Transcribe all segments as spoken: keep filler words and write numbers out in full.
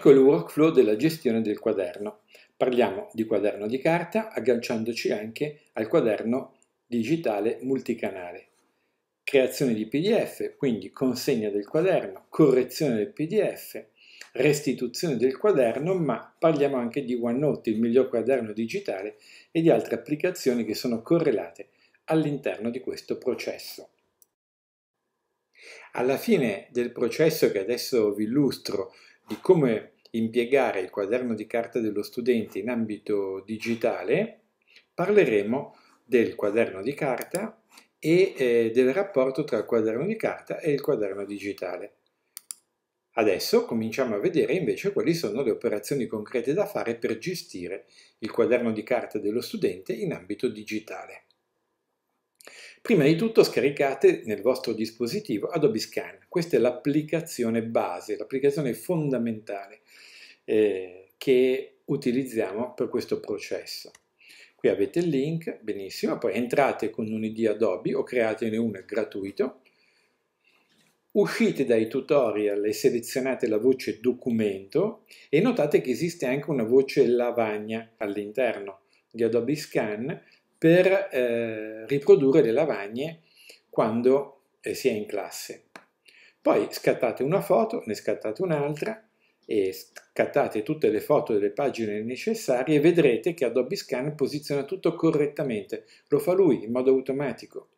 Ecco il workflow della gestione del quaderno. Parliamo di quaderno di carta, agganciandoci anche al quaderno digitale multicanale. Creazione di P D F, quindi consegna del quaderno, correzione del P D F, restituzione del quaderno, ma parliamo anche di OneNote, il miglior quaderno digitale, e di altre applicazioni che sono correlate all'interno di questo processo. Alla fine del processo che adesso vi illustro di come impiegare il quaderno di carta dello studente in ambito digitale, parleremo del quaderno di carta e eh, del rapporto tra il quaderno di carta e il quaderno digitale. Adesso cominciamo a vedere invece quali sono le operazioni concrete da fare per gestire il quaderno di carta dello studente in ambito digitale. Prima di tutto scaricate nel vostro dispositivo Adobe Scan. Questa è l'applicazione base, l'applicazione fondamentale eh, che utilizziamo per questo processo. Qui avete il link, benissimo, poi entrate con un I D Adobe o createne uno gratuito, uscite dai tutorial e selezionate la voce documento e notate che esiste anche una voce lavagna all'interno di Adobe Scan per eh, riprodurre le lavagne quando eh, si è in classe. Poi scattate una foto, ne scattate un'altra, e scattate tutte le foto delle pagine necessarie e vedrete che Adobe Scan posiziona tutto correttamente, lo fa lui in modo automatico.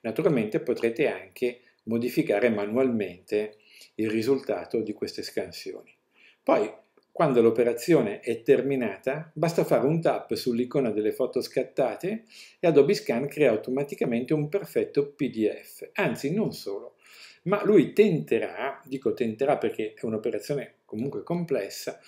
Naturalmente potrete anche modificare manualmente il risultato di queste scansioni. Poi, quando l'operazione è terminata, basta fare un tap sull'icona delle foto scattate e Adobe Scan crea automaticamente un perfetto P D F. Anzi, non solo, ma lui tenterà, dico tenterà perché è un'operazione comunque complessa,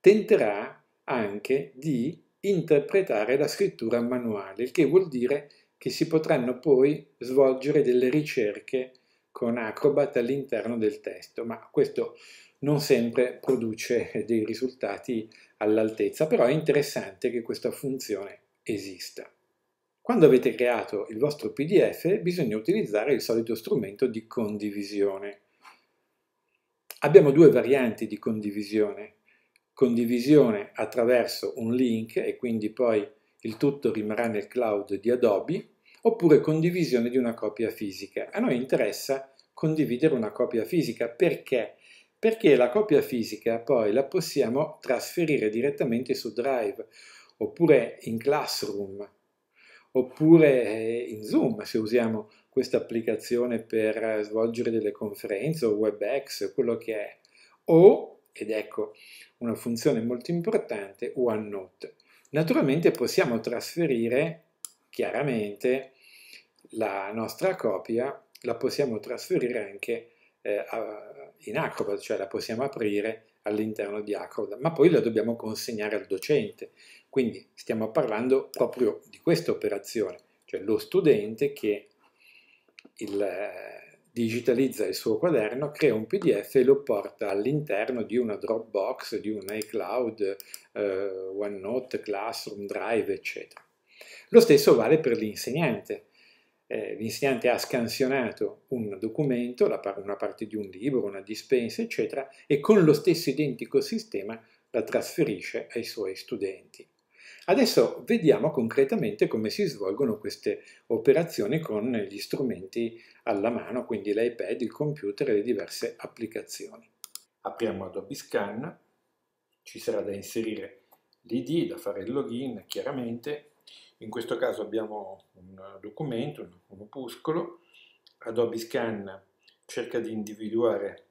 tenterà anche di interpretare la scrittura manuale, il che vuol dire che si potranno poi svolgere delle ricerche con Acrobat all'interno del testo, ma questo non sempre produce dei risultati all'altezza, però è interessante che questa funzione esista. Quando avete creato il vostro P D F bisogna utilizzare il solito strumento di condivisione. Abbiamo due varianti di condivisione. Condivisione attraverso un link e quindi poi il tutto rimarrà nel cloud di Adobe, oppure condivisione di una copia fisica. A noi interessa condividere una copia fisica. Perché? Perché la copia fisica poi la possiamo trasferire direttamente su Drive, oppure in Classroom, oppure in Zoom, se usiamo questa applicazione per svolgere delle conferenze, o WebEx, quello che è, o, ed ecco una funzione molto importante, OneNote. Naturalmente possiamo trasferire, chiaramente, la nostra copia, la possiamo trasferire anche eh, in Acrobat, cioè la possiamo aprire all'interno di Acrobat, ma poi la dobbiamo consegnare al docente. Quindi stiamo parlando proprio di questa operazione, cioè lo studente che il, eh, digitalizza il suo quaderno, crea un P D F e lo porta all'interno di una Dropbox, di un iCloud, eh, OneNote, Classroom, Drive, eccetera. Lo stesso vale per l'insegnante. Eh, l'insegnante ha scansionato un documento, la par- una parte di un libro, una dispensa, eccetera, e con lo stesso identico sistema la trasferisce ai suoi studenti. Adesso vediamo concretamente come si svolgono queste operazioni con gli strumenti alla mano, quindi l'iPad, il computer e le diverse applicazioni. Apriamo Adobe Scan, ci sarà da inserire l'I D, da fare il login, chiaramente. In questo caso abbiamo un documento, un opuscolo. Adobe Scan cerca di individuare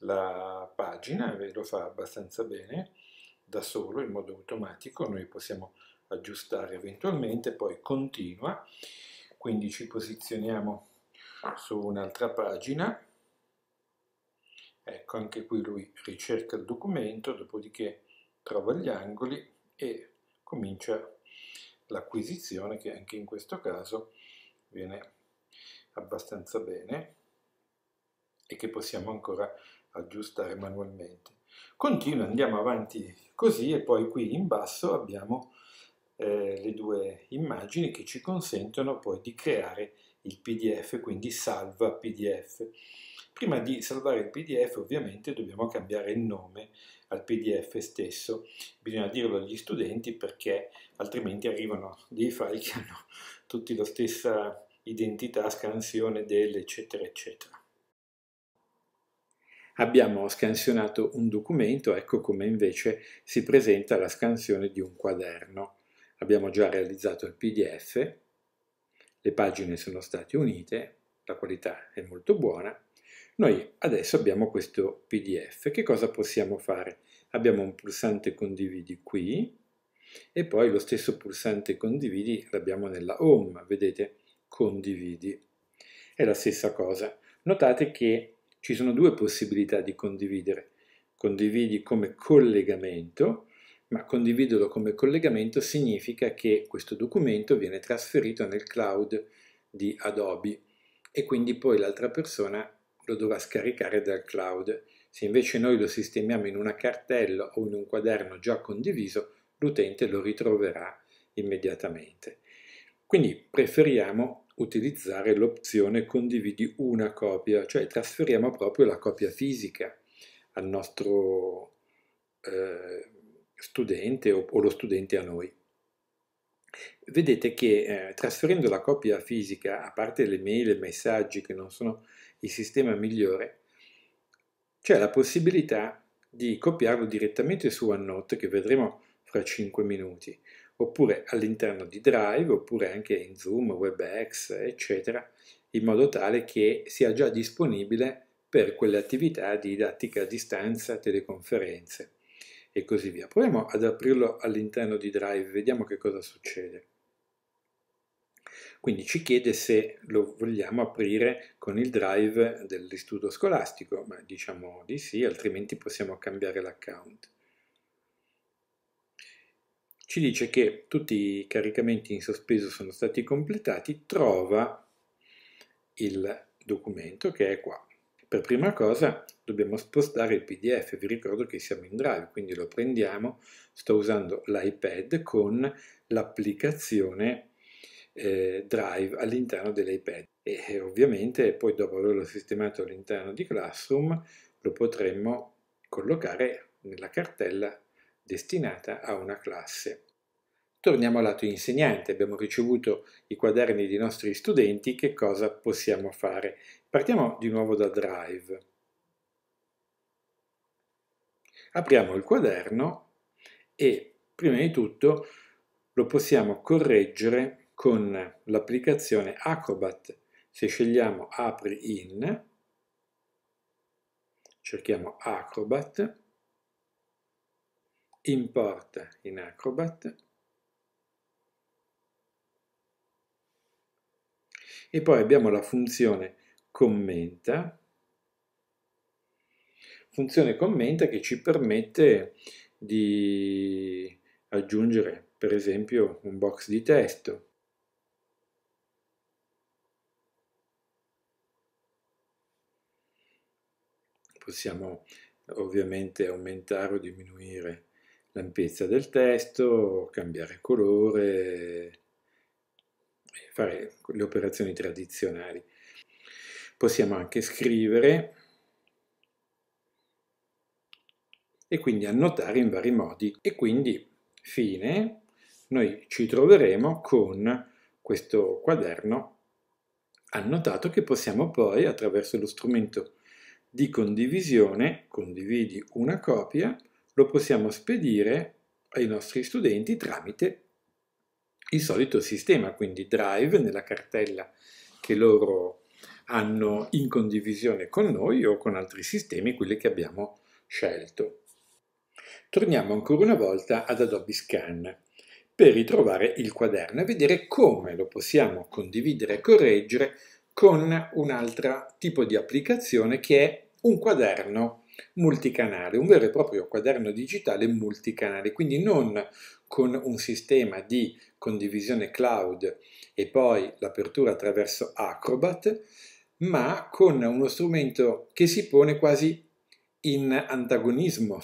la pagina, lo fa abbastanza bene da solo, in modo automatico. Noi possiamo aggiustare eventualmente, poi continua, quindi ci posizioniamo su un'altra pagina. Ecco, anche qui lui ricerca il documento, dopodiché trova gli angoli e comincia l'acquisizione, che anche in questo caso viene abbastanza bene e che possiamo ancora aggiustare manualmente. Continua, andiamo avanti così, e poi qui in basso abbiamo eh, le due immagini che ci consentono poi di creare il P D F, quindi salva P D F. Prima di salvare il P D F ovviamente dobbiamo cambiare il nome al P D F stesso, bisogna dirlo agli studenti perché altrimenti arrivano dei file che hanno tutti la stessa identità, scansione del eccetera eccetera. Abbiamo scansionato un documento, ecco come invece si presenta la scansione di un quaderno. Abbiamo già realizzato il P D F, le pagine sono state unite, la qualità è molto buona. Noi adesso abbiamo questo P D F, che cosa possiamo fare? Abbiamo un pulsante condividi qui e poi lo stesso pulsante condividi l'abbiamo nella home, vedete? Condividi. È la stessa cosa. Notate che ci sono due possibilità di condividere. Condividi come collegamento, ma condividerlo come collegamento significa che questo documento viene trasferito nel cloud di Adobe e quindi poi l'altra persona lo dovrà scaricare dal cloud. Se invece noi lo sistemiamo in una cartella o in un quaderno già condiviso, l'utente lo ritroverà immediatamente. Quindi preferiamo utilizzare l'opzione condividi una copia, cioè trasferiamo proprio la copia fisica al nostro eh, studente o, o lo studente a noi. Vedete che eh, trasferendo la copia fisica, a parte le mail e i messaggi che non sono il sistema migliore, c'è la possibilità di copiarlo direttamente su OneNote, che vedremo fra cinque minuti, oppure all'interno di Drive, oppure anche in Zoom, WebEx, eccetera, in modo tale che sia già disponibile per quelle attività di didattica a distanza, teleconferenze e così via. Proviamo ad aprirlo all'interno di Drive, vediamo che cosa succede. Quindi ci chiede se lo vogliamo aprire con il Drive dell'istituto scolastico, ma diciamo di sì, altrimenti possiamo cambiare l'account. Ci dice che tutti i caricamenti in sospeso sono stati completati, trova il documento che è qua. Per prima cosa dobbiamo spostare il P D F, vi ricordo che siamo in Drive, quindi lo prendiamo, sto usando l'iPad con l'applicazione eh, Drive all'interno dell'iPad e, e ovviamente poi dopo averlo sistemato all'interno di Classroom lo potremmo collocare nella cartella destinata a una classe. Torniamo al lato insegnante, abbiamo ricevuto i quaderni dei nostri studenti, che cosa possiamo fare? Partiamo di nuovo da Drive. Apriamo il quaderno e prima di tutto lo possiamo correggere con l'applicazione Acrobat. Se scegliamo Apri in, cerchiamo Acrobat, importa in Acrobat e poi abbiamo la funzione commenta funzione commenta che ci permette di aggiungere per esempio un box di testo . Possiamo ovviamente aumentare o diminuire l'ampiezza del testo, cambiare colore, fare le operazioni tradizionali. Possiamo anche scrivere e quindi annotare in vari modi. E quindi, fine, noi ci troveremo con questo quaderno annotato che possiamo poi, attraverso lo strumento di condivisione, condividi una copia, lo possiamo spedire ai nostri studenti tramite il solito sistema, quindi Drive nella cartella che loro hanno in condivisione con noi o con altri sistemi, quelli che abbiamo scelto. Torniamo ancora una volta ad Adobe Scan per ritrovare il quaderno e vedere come lo possiamo condividere e correggere con un altro tipo di applicazione che è un quaderno multicanale, un vero e proprio quaderno digitale multicanale, quindi non con un sistema di condivisione cloud e poi l'apertura attraverso Acrobat, ma con uno strumento che si pone quasi in antagonismo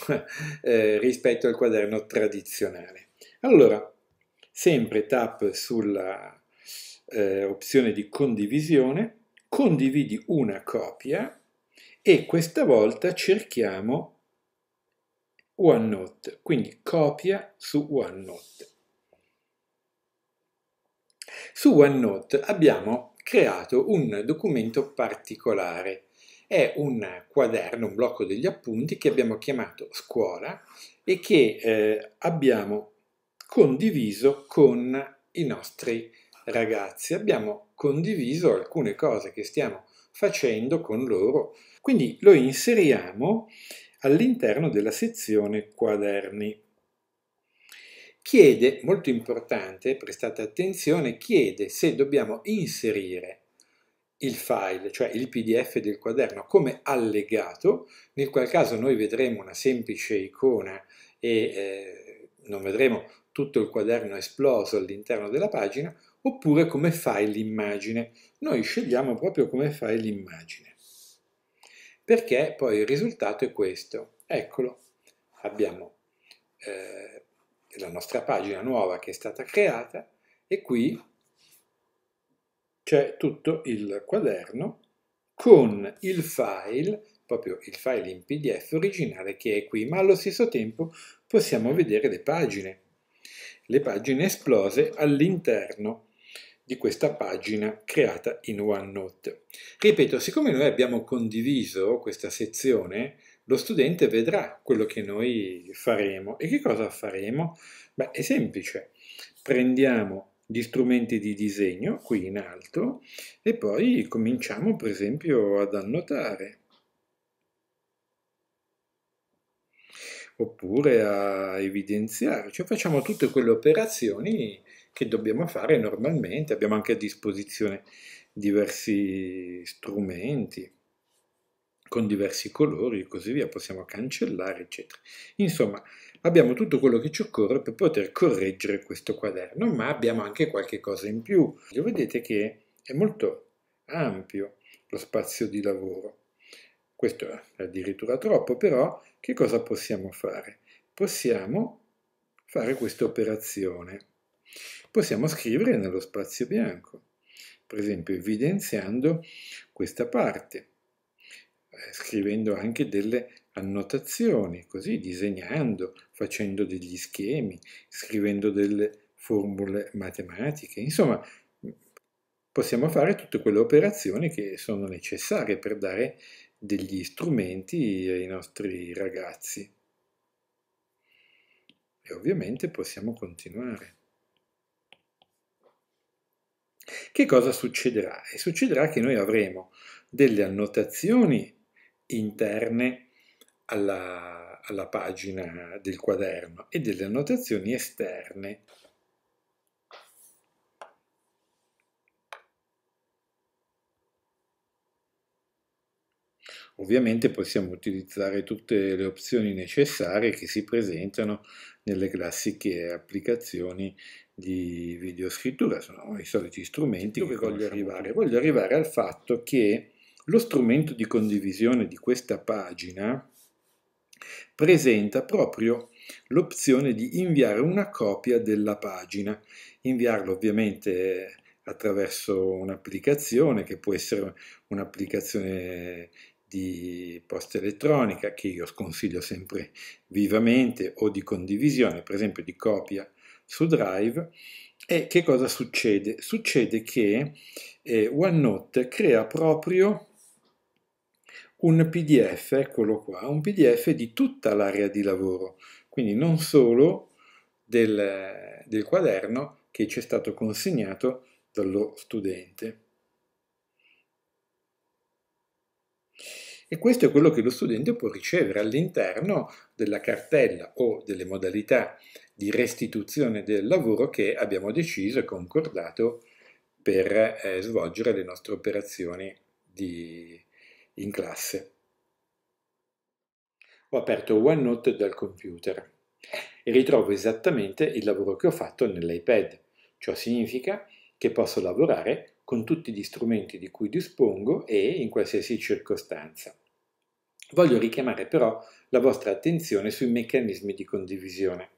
eh, rispetto al quaderno tradizionale. Allora, sempre tap sulla eh, opzione di condivisione, condividi una copia e questa volta cerchiamo OneNote, quindi copia su OneNote. Su OneNote abbiamo creato un documento particolare, è un quaderno, un blocco degli appunti che abbiamo chiamato scuola e che eh, abbiamo condiviso con i nostri ragazzi, abbiamo condiviso alcune cose che stiamo facendo con loro, quindi lo inseriamo all'interno della sezione quaderni. Chiede, molto importante, prestate attenzione, chiede se dobbiamo inserire il file, cioè il P D F del quaderno, come allegato, nel qual caso noi vedremo una semplice icona e eh, non vedremo tutto il quaderno esploso all'interno della pagina, oppure come file immagine. Noi scegliamo proprio come file immagine, perché poi il risultato è questo. Eccolo, abbiamo eh, la nostra pagina nuova che è stata creata e qui c'è tutto il quaderno con il file, proprio il file in P D F originale che è qui, ma allo stesso tempo possiamo vedere le pagine, le pagine esplose all'interno di questa pagina creata in OneNote. Ripeto, siccome noi abbiamo condiviso questa sezione, lo studente vedrà quello che noi faremo. E che cosa faremo? Beh, è semplice. Prendiamo gli strumenti di disegno, qui in alto, e poi cominciamo per esempio ad annotare. Oppure a evidenziare. Cioè facciamo tutte quelle operazioni che dobbiamo fare normalmente. Abbiamo anche a disposizione diversi strumenti con diversi colori e così via, possiamo cancellare, eccetera. Insomma, abbiamo tutto quello che ci occorre per poter correggere questo quaderno, ma abbiamo anche qualche cosa in più. Vedete che è molto ampio lo spazio di lavoro. Questo è addirittura troppo, però che cosa possiamo fare? Possiamo fare questa operazione. Possiamo scrivere nello spazio bianco, per esempio evidenziando questa parte, scrivendo anche delle annotazioni, così disegnando, facendo degli schemi, scrivendo delle formule matematiche, insomma possiamo fare tutte quelle operazioni che sono necessarie per dare degli strumenti ai nostri ragazzi. E ovviamente possiamo continuare. Che cosa succederà? E succederà che noi avremo delle annotazioni interne alla, alla pagina del quaderno e delle annotazioni esterne. Ovviamente possiamo utilizzare tutte le opzioni necessarie che si presentano nelle classiche applicazioni di videoscrittura, sono i soliti strumenti. Dove voglio arrivare? Voglio arrivare al fatto che lo strumento di condivisione di questa pagina presenta proprio l'opzione di inviare una copia della pagina, inviarlo ovviamente attraverso un'applicazione che può essere un'applicazione di posta elettronica, che io sconsiglio sempre vivamente, o di condivisione, per esempio di copia su Drive. E che cosa succede? Succede che eh, OneNote crea proprio un P D F, eccolo qua, un P D F di tutta l'area di lavoro, quindi non solo del, del quaderno che ci è stato consegnato dallo studente. E questo è quello che lo studente può ricevere all'interno della cartella o delle modalità di restituzione del lavoro che abbiamo deciso e concordato per eh, svolgere le nostre operazioni di, in classe. Ho aperto OneNote dal computer e ritrovo esattamente il lavoro che ho fatto nell'iPad. Ciò significa che posso lavorare con tutti gli strumenti di cui dispongo e in qualsiasi circostanza. Voglio richiamare però la vostra attenzione sui meccanismi di condivisione.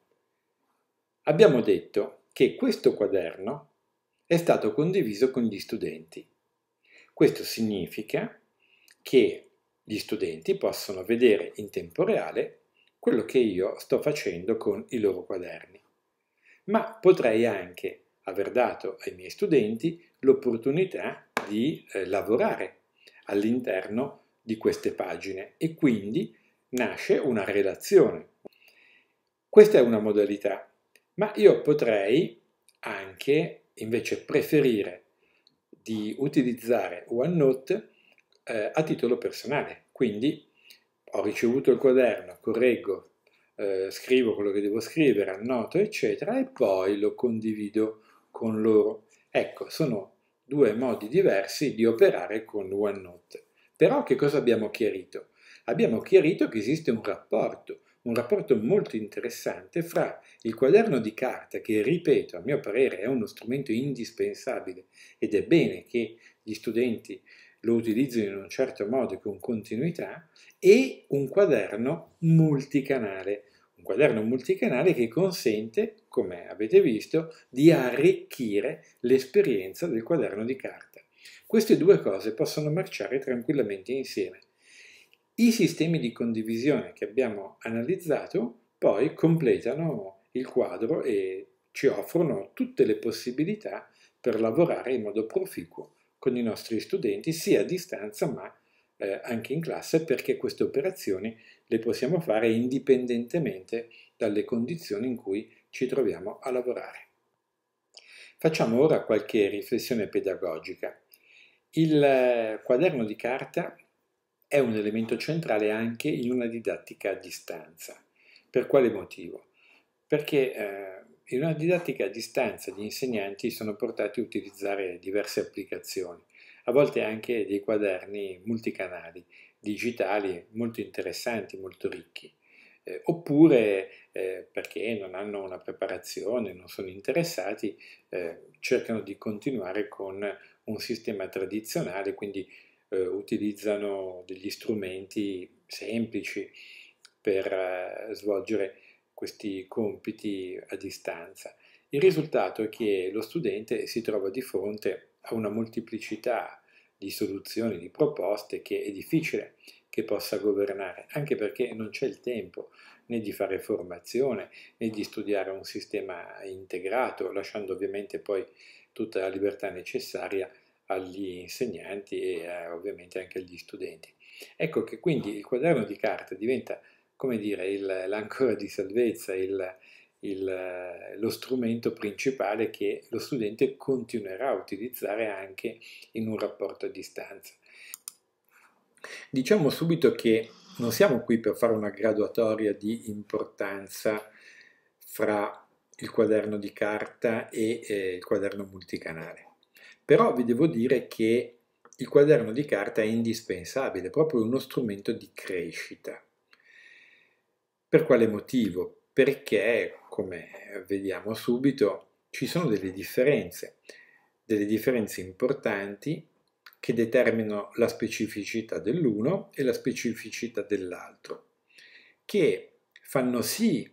Abbiamo detto che questo quaderno è stato condiviso con gli studenti. Questo significa che gli studenti possono vedere in tempo reale quello che io sto facendo con i loro quaderni. Ma potrei anche aver dato ai miei studenti l'opportunità di eh, lavorare all'interno di queste pagine e quindi nasce una relazione. Questa è una modalità, ma io potrei anche invece preferire di utilizzare OneNote eh, a titolo personale, quindi ho ricevuto il quaderno, correggo, eh, scrivo quello che devo scrivere, annoto eccetera e poi lo condivido con loro. Ecco, sono due modi diversi di operare con OneNote. Però che cosa abbiamo chiarito? Abbiamo chiarito che esiste un rapporto, un rapporto molto interessante fra il quaderno di carta, che ripeto, a mio parere è uno strumento indispensabile ed è bene che gli studenti lo utilizzino in un certo modo e con continuità, e un quaderno multicanale, un quaderno multicanale che consente, come avete visto, di arricchire l'esperienza del quaderno di carta. Queste due cose possono marciare tranquillamente insieme. I sistemi di condivisione che abbiamo analizzato poi completano il quadro e ci offrono tutte le possibilità per lavorare in modo proficuo con i nostri studenti, sia a distanza ma eh, anche in classe, perché queste operazioni le possiamo fare indipendentemente dalle condizioni in cui ci troviamo a lavorare. Facciamo ora qualche riflessione pedagogica. Il quaderno di carta è un elemento centrale anche in una didattica a distanza. Per quale motivo? Perché eh, in una didattica a distanza gli insegnanti sono portati a utilizzare diverse applicazioni, a volte anche dei quaderni multicanali, digitali, molto interessanti, molto ricchi. Eh, oppure eh, perché non hanno una preparazione, non sono interessati, eh, cercano di continuare con un sistema tradizionale, quindi eh, utilizzano degli strumenti semplici per eh, svolgere questi compiti a distanza. Il risultato è che lo studente si trova di fronte a una moltiplicità di soluzioni, di proposte che è difficile che possa governare, anche perché non c'è il tempo né di fare formazione né di studiare un sistema integrato, lasciando ovviamente poi tutta la libertà necessaria agli insegnanti e eh, ovviamente anche agli studenti. Ecco che quindi il quaderno di carta diventa, come dire, l'ancora di salvezza, il, il, lo strumento principale che lo studente continuerà a utilizzare anche in un rapporto a distanza. Diciamo subito che non siamo qui per fare una graduatoria di importanza fra il quaderno di carta e eh, il quaderno multicanale, però vi devo dire che il quaderno di carta è indispensabile, proprio uno strumento di crescita. Per quale motivo? Perché, come vediamo subito, ci sono delle differenze, delle differenze importanti che determinano la specificità dell'uno e la specificità dell'altro, che fanno sì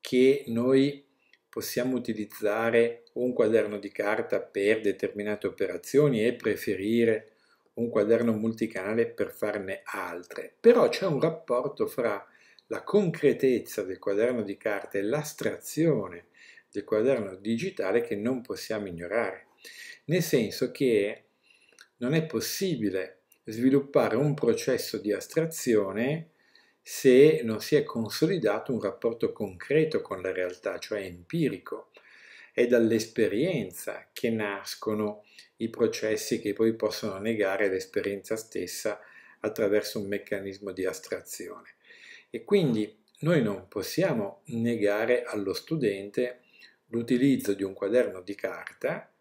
che noi possiamo utilizzare un quaderno di carta per determinate operazioni e preferire un quaderno multicanale per farne altre. Però c'è un rapporto fra la concretezza del quaderno di carta e l'astrazione del quaderno digitale che non possiamo ignorare, nel senso che non è possibile sviluppare un processo di astrazione se non si è consolidato un rapporto concreto con la realtà, cioè empirico. È dall'esperienza che nascono i processi che poi possono negare l'esperienza stessa attraverso un meccanismo di astrazione. E quindi noi non possiamo negare allo studente l'utilizzo di un quaderno di carta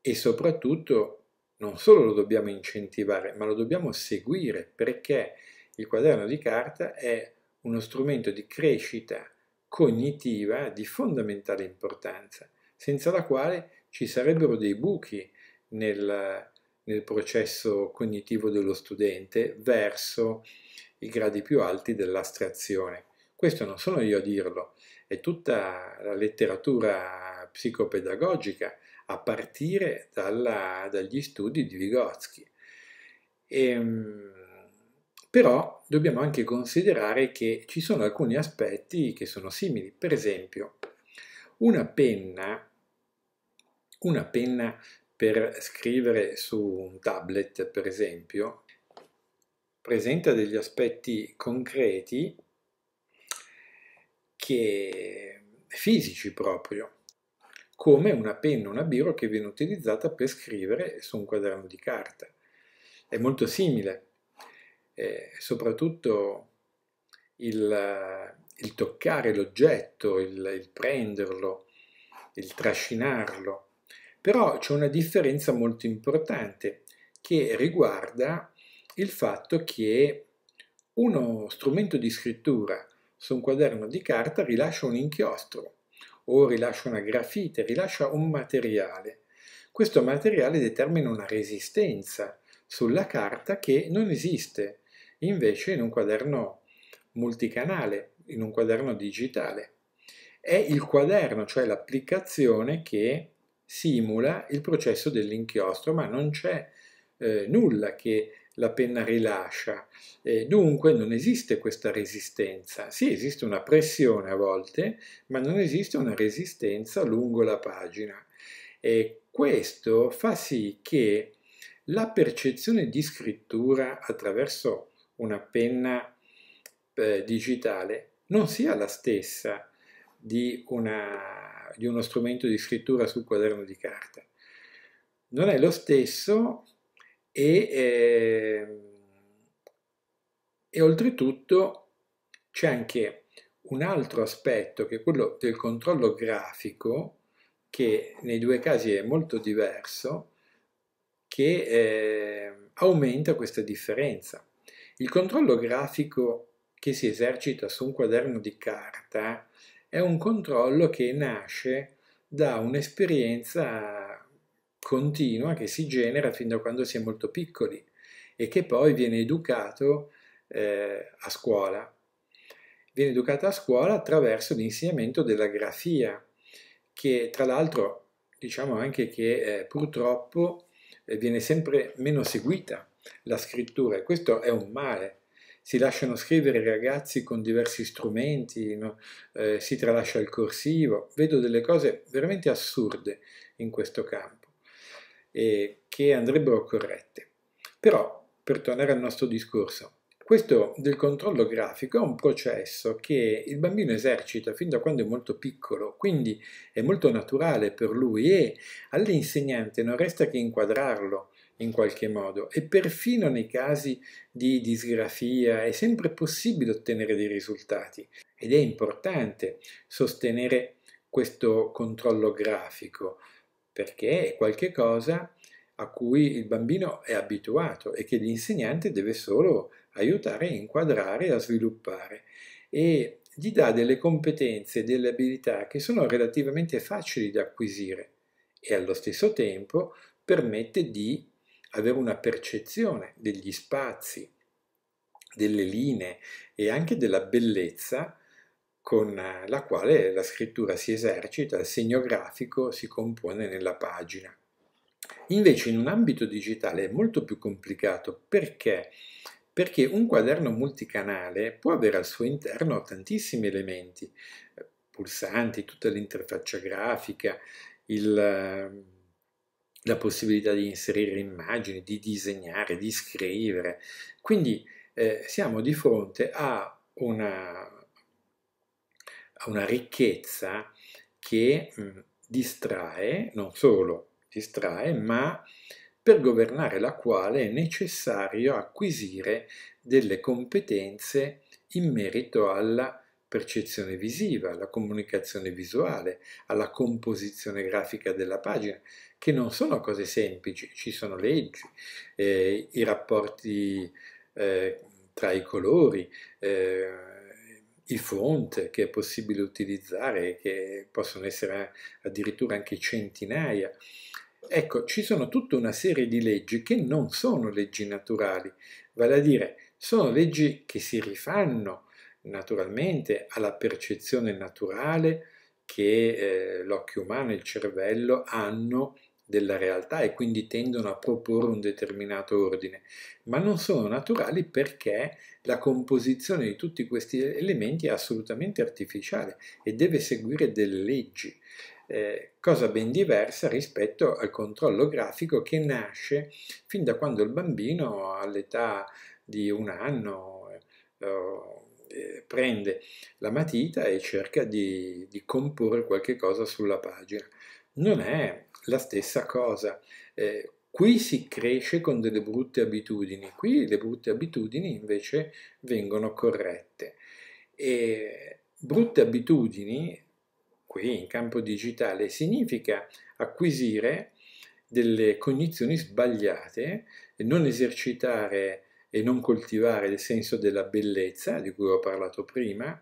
e soprattutto non solo lo dobbiamo incentivare, ma lo dobbiamo seguire, perché il quaderno di carta è uno strumento di crescita cognitiva di fondamentale importanza, senza la quale ci sarebbero dei buchi nel, nel processo cognitivo dello studente verso i gradi più alti dell'astrazione. Questo non sono io a dirlo, è tutta la letteratura psicopedagogica, a partire dalla, dagli studi di Vygotsky. E, Però dobbiamo anche considerare che ci sono alcuni aspetti che sono simili. Per esempio, una penna, una penna per scrivere su un tablet, per esempio, presenta degli aspetti concreti che fisici proprio, come una penna, una biro che viene utilizzata per scrivere su un quaderno di carta. È molto simile, eh, soprattutto il, il toccare l'oggetto, il, il prenderlo, il trascinarlo. Però c'è una differenza molto importante che riguarda il fatto che uno strumento di scrittura su un quaderno di carta rilascia un inchiostro o rilascia una grafite, rilascia un materiale. Questo materiale determina una resistenza sulla carta che non esiste invece in un quaderno multicanale, in un quaderno digitale. È il quaderno, cioè l'applicazione, che simula il processo dell'inchiostro, ma non c'è eh, nulla che la penna rilascia, e dunque non esiste questa resistenza. Sì, esiste una pressione a volte, ma non esiste una resistenza lungo la pagina, e questo fa sì che la percezione di scrittura attraverso una penna eh, digitale non sia la stessa di, una, di uno strumento di scrittura sul quaderno di carta. Non è lo stesso. E, eh, e oltretutto c'è anche un altro aspetto, che è quello del controllo grafico, che nei due casi è molto diverso, che eh, aumenta questa differenza. Il controllo grafico che si esercita su un quaderno di carta è un controllo che nasce da un'esperienza continua che si genera fin da quando si è molto piccoli e che poi viene educato eh, a scuola. Viene educata a scuola attraverso l'insegnamento della grafia, che tra l'altro diciamo anche che eh, purtroppo eh, viene sempre meno seguita la scrittura, e questo è un male. Si lasciano scrivere i ragazzi con diversi strumenti, no? eh, si tralascia il corsivo. Vedo delle cose veramente assurde in questo campo, e che andrebbero corrette. Però, per tornare al nostro discorso, questo del controllo grafico è un processo che il bambino esercita fin da quando è molto piccolo, quindi è molto naturale per lui, e all'insegnante non resta che inquadrarlo in qualche modo, e perfino nei casi di disgrafia è sempre possibile ottenere dei risultati, ed è importante sostenere questo controllo grafico, perché è qualcosa a cui il bambino è abituato e che l'insegnante deve solo aiutare a inquadrare e a sviluppare, e gli dà delle competenze e delle abilità che sono relativamente facili da acquisire, e allo stesso tempo permette di avere una percezione degli spazi, delle linee e anche della bellezza con la quale la scrittura si esercita, il segno grafico si compone nella pagina. Invece in un ambito digitale è molto più complicato. Perché? Perché un quaderno multicanale può avere al suo interno tantissimi elementi, pulsanti, tutta l'interfaccia grafica, il, la possibilità di inserire immagini, di disegnare, di scrivere. Quindi eh, siamo di fronte a una... una ricchezza che mh, distrae, non solo distrae, ma per governare la quale è necessario acquisire delle competenze in merito alla percezione visiva, alla comunicazione visuale, alla composizione grafica della pagina, che non sono cose semplici, ci sono leggi, eh, i rapporti eh, tra i colori, eh, i font che è possibile utilizzare, che possono essere addirittura anche centinaia. Ecco, ci sono tutta una serie di leggi che non sono leggi naturali, vale a dire, sono leggi che si rifanno naturalmente alla percezione naturale che eh, l'occhio umano e il cervello hanno della realtà e quindi tendono a proporre un determinato ordine, ma non sono naturali perché la composizione di tutti questi elementi è assolutamente artificiale e deve seguire delle leggi, eh, cosa ben diversa rispetto al controllo grafico che nasce fin da quando il bambino all'età di un anno eh, eh, prende la matita e cerca di, di comporre qualche cosa sulla pagina. Non è la stessa cosa, eh, qui si cresce con delle brutte abitudini, qui le brutte abitudini invece vengono corrette, e brutte abitudini qui in campo digitale significa acquisire delle cognizioni sbagliate e non esercitare e non coltivare il senso della bellezza di cui ho parlato prima,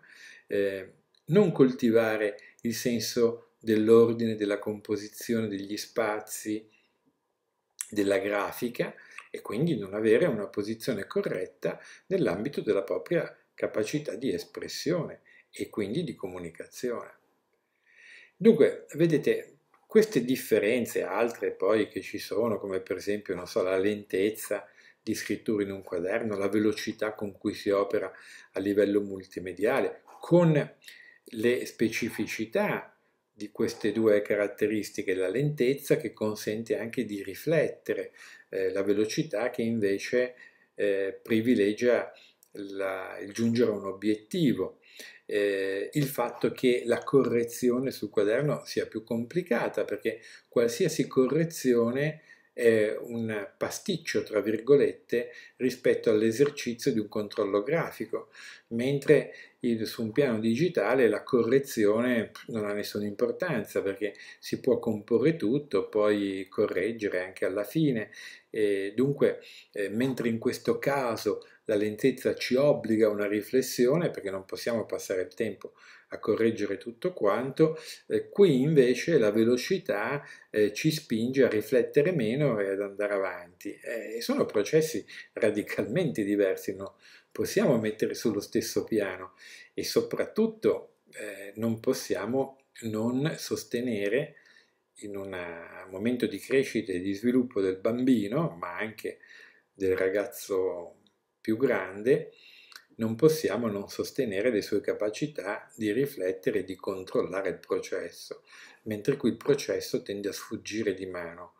eh, non coltivare il senso dell'ordine, della composizione, degli spazi, della grafica, e quindi non avere una posizione corretta nell'ambito della propria capacità di espressione e quindi di comunicazione. Dunque, vedete, queste differenze, altre poi che ci sono, come per esempio, non so, la lentezza di scrittura in un quaderno, la velocità con cui si opera a livello multimediale, con le specificità di queste due caratteristiche, la lentezza che consente anche di riflettere, eh, la velocità che invece eh, privilegia la, il giungere a un obiettivo, eh, il fatto che la correzione sul quaderno sia più complicata perché qualsiasi correzione è un pasticcio, tra virgolette, rispetto all'esercizio di un controllo grafico, mentre il, su un piano digitale la correzione non ha nessuna importanza perché si può comporre tutto, poi correggere anche alla fine, e dunque eh, mentre in questo caso la lentezza ci obbliga a una riflessione perché non possiamo passare il tempo a correggere tutto quanto, eh, qui invece la velocità eh, ci spinge a riflettere meno e ad andare avanti. Eh, sono processi radicalmente diversi, non possiamo mettere sullo stesso piano e soprattutto eh, non possiamo non sostenere in una, un momento di crescita e di sviluppo del bambino, ma anche del ragazzo più grande, non possiamo non sostenere le sue capacità di riflettere e di controllare il processo, mentre qui il processo tende a sfuggire di mano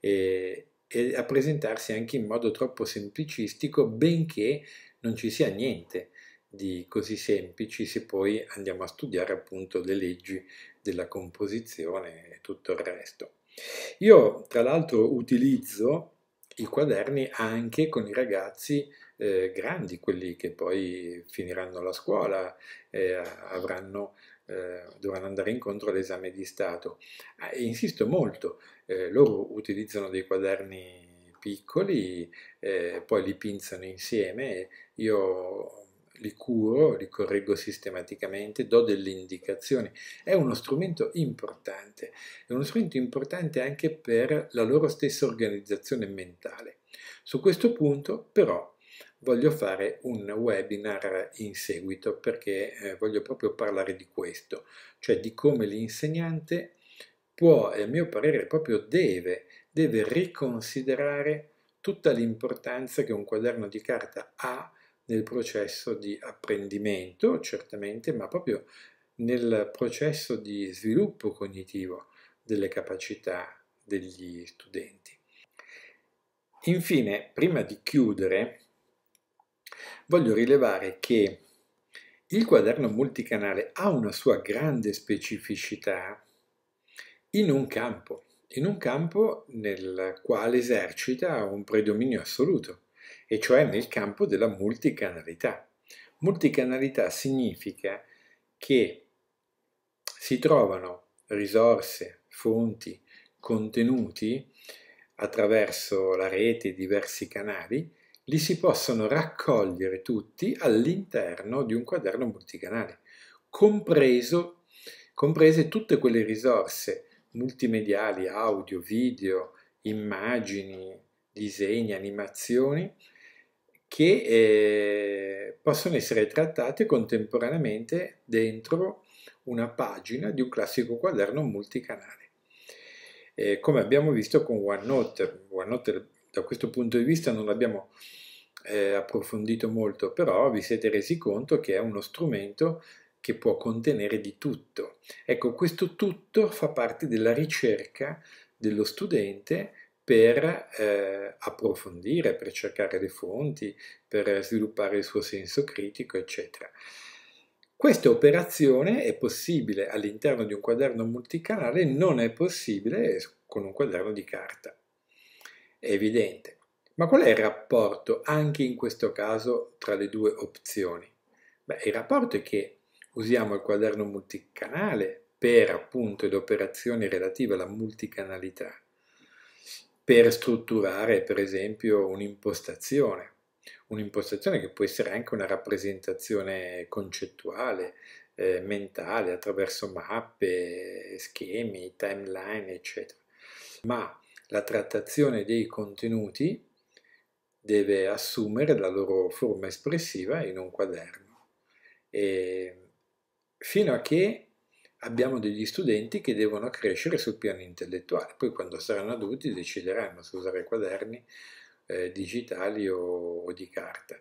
e, e a presentarsi anche in modo troppo semplicistico, benché non ci sia niente di così semplice se poi andiamo a studiare appunto le leggi della composizione e tutto il resto. Io tra l'altro utilizzo i quaderni anche con i ragazzi Eh, grandi, quelli che poi finiranno la scuola, eh, avranno, eh, dovranno andare incontro all'esame di Stato. Eh, insisto molto, eh, loro utilizzano dei quaderni piccoli, eh, poi li pinzano insieme, io li curo, li correggo sistematicamente, do delle indicazioni. È uno strumento importante, è uno strumento importante anche per la loro stessa organizzazione mentale. Su questo punto però voglio fare un webinar in seguito perché eh, voglio proprio parlare di questo, cioè di come l'insegnante può, a mio parere proprio deve, deve riconsiderare tutta l'importanza che un quaderno di carta ha nel processo di apprendimento, certamente, ma proprio nel processo di sviluppo cognitivo delle capacità degli studenti. Infine, prima di chiudere, voglio rilevare che il quaderno multicanale ha una sua grande specificità in un campo, in un campo nel quale esercita un predominio assoluto, e cioè nel campo della multicanalità. Multicanalità significa che si trovano risorse, fonti, contenuti attraverso la rete e diversi canali, li si possono raccogliere tutti all'interno di un quaderno multicanale, compreso, comprese tutte quelle risorse multimediali, audio, video, immagini, disegni, animazioni, che eh, possono essere trattate contemporaneamente dentro una pagina di un classico quaderno multicanale. eh, come abbiamo visto con OneNote. OneNote da questo punto di vista non l'abbiamo eh, approfondito molto, però vi siete resi conto che è uno strumento che può contenere di tutto. Ecco, questo tutto fa parte della ricerca dello studente per eh, approfondire, per cercare le fonti, per sviluppare il suo senso critico, eccetera. Questa operazione è possibile all'interno di un quaderno multicanale, non è possibile con un quaderno di carta. È evidente. Ma qual è il rapporto, anche in questo caso, tra le due opzioni? Beh, il rapporto è che usiamo il quaderno multicanale per appunto le operazioni relative alla multicanalità, per strutturare per esempio un'impostazione, un'impostazione che può essere anche una rappresentazione concettuale, eh, mentale, attraverso mappe, schemi, timeline, eccetera. Ma la trattazione dei contenuti deve assumere la loro forma espressiva in un quaderno, e fino a che abbiamo degli studenti che devono crescere sul piano intellettuale, poi quando saranno adulti decideranno se usare quaderni eh, digitali o, o di carta.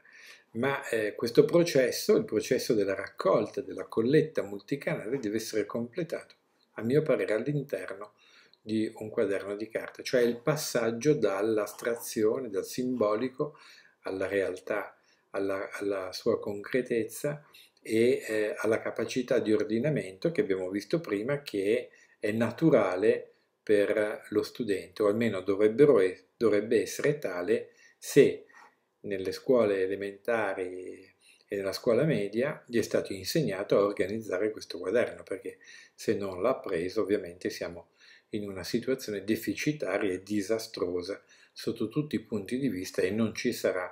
Ma eh, questo processo, il processo della raccolta, della colletta multicanale, deve essere completato, a mio parere, all'interno di un quaderno di carta, cioè il passaggio dall'astrazione, dal simbolico alla realtà, alla, alla sua concretezza, e eh, alla capacità di ordinamento che abbiamo visto prima, che è naturale per lo studente, o almeno dovrebbero, dovrebbe essere tale, se nelle scuole elementari e nella scuola media gli è stato insegnato a organizzare questo quaderno, perché se non l'ha preso ovviamente siamo in una situazione deficitaria e disastrosa sotto tutti i punti di vista, e non ci sarà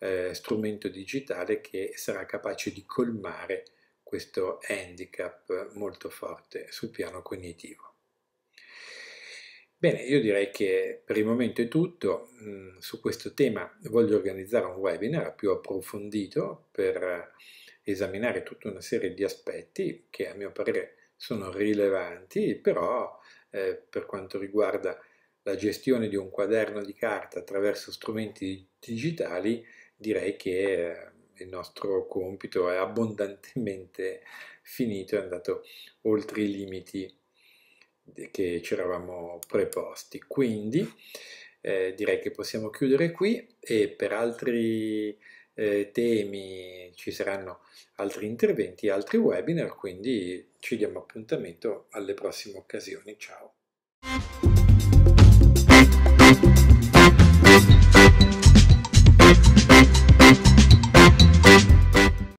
Eh, strumento digitale che sarà capace di colmare questo handicap molto forte sul piano cognitivo. Bene, io direi che per il momento è tutto. Mm, su questo tema voglio organizzare un webinar più approfondito per esaminare tutta una serie di aspetti che a mio parere sono rilevanti, però eh, per quanto riguarda la gestione di un quaderno di carta attraverso strumenti digitali, direi che il nostro compito è abbondantemente finito, è andato oltre i limiti che ci eravamo preposti. Quindi eh, direi che possiamo chiudere qui, e per altri eh, temi ci saranno altri interventi, altri webinar, quindi ci diamo appuntamento alle prossime occasioni. Ciao!